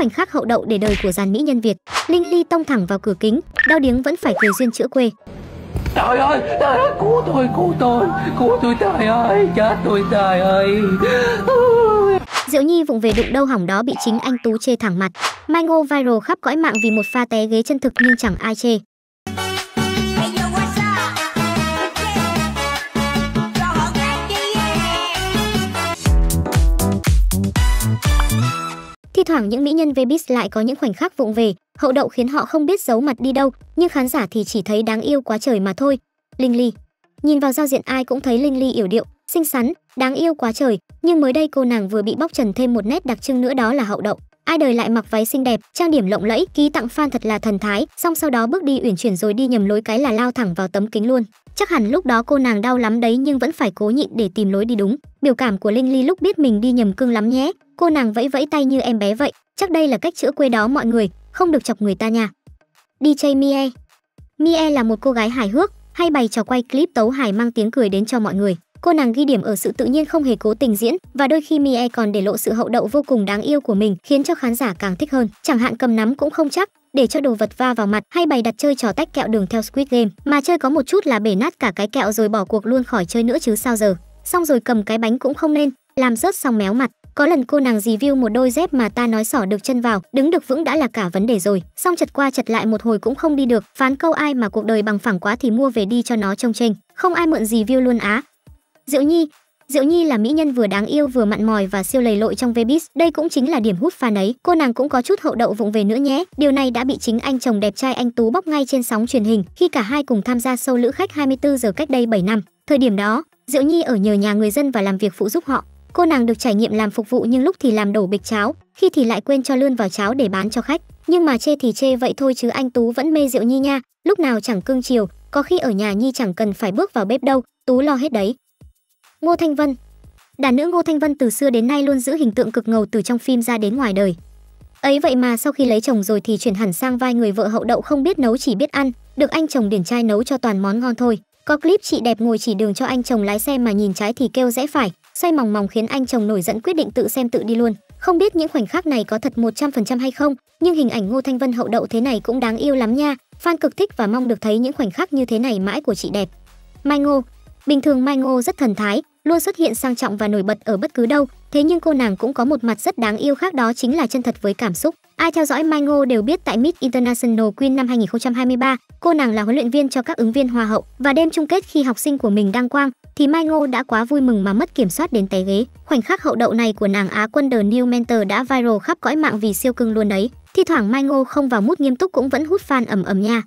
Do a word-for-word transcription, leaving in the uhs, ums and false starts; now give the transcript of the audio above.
khoảnh khắc hậu đậu để đời của dàn mỹ nhân Việt. Lynk Lee tông thẳng vào cửa kính, đau điếng vẫn phải cười duyên chữa quê. Trời ơi, trời ơi, cứu tôi, cứu tôi, cứu tôi, trời ơi, chết tôi, trời ơi. Diệu Nhi vụng về đụng đâu hỏng đó bị chính anh Tú chê thẳng mặt. Mai Ngô viral khắp cõi mạng vì một pha té ghế chân thực nhưng chẳng ai chê. Thi thoảng những mỹ nhân Vbiz lại có những khoảnh khắc vụng về, hậu đậu khiến họ không biết giấu mặt đi đâu, nhưng khán giả thì chỉ thấy đáng yêu quá trời mà thôi. Lynk Lee. Nhìn vào giao diện ai cũng thấy Lynk Lee yểu điệu, xinh xắn, đáng yêu quá trời, nhưng mới đây cô nàng vừa bị bóc trần thêm một nét đặc trưng nữa đó là hậu đậu. Ai đời lại mặc váy xinh đẹp, trang điểm lộng lẫy, ký tặng fan thật là thần thái, xong sau đó bước đi uyển chuyển rồi đi nhầm lối cái là lao thẳng vào tấm kính luôn. Chắc hẳn lúc đó cô nàng đau lắm đấy nhưng vẫn phải cố nhịn để tìm lối đi đúng. Biểu cảm của Lynk Lee lúc biết mình đi nhầm cương lắm nhé. Cô nàng vẫy vẫy tay như em bé vậy, chắc đây là cách chữa quê đó mọi người, không được chọc người ta nha. đê gi Mie Mie là một cô gái hài hước, hay bày trò quay clip tấu hài mang tiếng cười đến cho mọi người. Cô nàng ghi điểm ở sự tự nhiên không hề cố tình diễn, và đôi khi Mie còn để lộ sự hậu đậu vô cùng đáng yêu của mình khiến cho khán giả càng thích hơn. Chẳng hạn cầm nắm cũng không chắc, để cho đồ vật va vào mặt, hay bày đặt chơi trò tách kẹo đường theo Squid Game, mà chơi có một chút là bể nát cả cái kẹo rồi bỏ cuộc luôn khỏi chơi nữa chứ sao giờ. Xong rồi cầm cái bánh cũng không nên, làm rớt xong méo mặt. Có lần cô nàng review một đôi dép mà ta nói xỏ được chân vào, đứng được vững đã là cả vấn đề rồi, xong chật qua chật lại một hồi cũng không đi được, phán câu ai mà cuộc đời bằng phẳng quá thì mua về đi cho nó trông chênh, không ai mượn review luôn á. Diệu Nhi Diệu Nhi là mỹ nhân vừa đáng yêu vừa mặn mòi và siêu lầy lội trong Vbiz, đây cũng chính là điểm hút fan ấy. Cô nàng cũng có chút hậu đậu vụng về nữa nhé, điều này đã bị chính anh chồng đẹp trai anh Tú bóc ngay trên sóng truyền hình khi cả hai cùng tham gia show Lữ Khách hai mươi tư giờ cách đây bảy năm. Thời điểm đó, Diệu Nhi ở nhờ nhà người dân và làm việc phụ giúp họ. Cô nàng được trải nghiệm làm phục vụ nhưng lúc thì làm đổ bịch cháo, khi thì lại quên cho lươn vào cháo để bán cho khách. Nhưng mà chê thì chê vậy thôi chứ anh Tú vẫn mê Diệu Nhi nha, lúc nào chẳng cưng chiều, có khi ở nhà Nhi chẳng cần phải bước vào bếp đâu, Tú lo hết đấy. Ngô Thanh Vân. Đàn nữ Ngô Thanh Vân từ xưa đến nay luôn giữ hình tượng cực ngầu từ trong phim ra đến ngoài đời. Ấy vậy mà sau khi lấy chồng rồi thì chuyển hẳn sang vai người vợ hậu đậu không biết nấu chỉ biết ăn, được anh chồng điển trai nấu cho toàn món ngon thôi. Có clip chị đẹp ngồi chỉ đường cho anh chồng lái xe mà nhìn trái thì kêu rẽ phải, xoay mòng mòng khiến anh chồng nổi giận quyết định tự xem tự đi luôn. Không biết những khoảnh khắc này có thật một trăm phần trăm hay không, nhưng hình ảnh Ngô Thanh Vân hậu đậu thế này cũng đáng yêu lắm nha. Fan cực thích và mong được thấy những khoảnh khắc như thế này mãi của chị đẹp. Mai Ngô. Bình thường Mai Ngô rất thần thái, luôn xuất hiện sang trọng và nổi bật ở bất cứ đâu, thế nhưng cô nàng cũng có một mặt rất đáng yêu khác đó chính là chân thật với cảm xúc. Ai theo dõi Mai Ngô đều biết tại Miss International Queen năm hai nghìn không trăm hai mươi ba, cô nàng là huấn luyện viên cho các ứng viên hoa hậu, và đêm chung kết khi học sinh của mình đăng quang thì Mai Ngô đã quá vui mừng mà mất kiểm soát đến té ghế. Khoảnh khắc hậu đậu này của nàng Á quân The New Mentor đã viral khắp cõi mạng vì siêu cưng luôn đấy. Thi thoảng Mai Ngô không vào mút nghiêm túc cũng vẫn hút fan ầm ầm nha.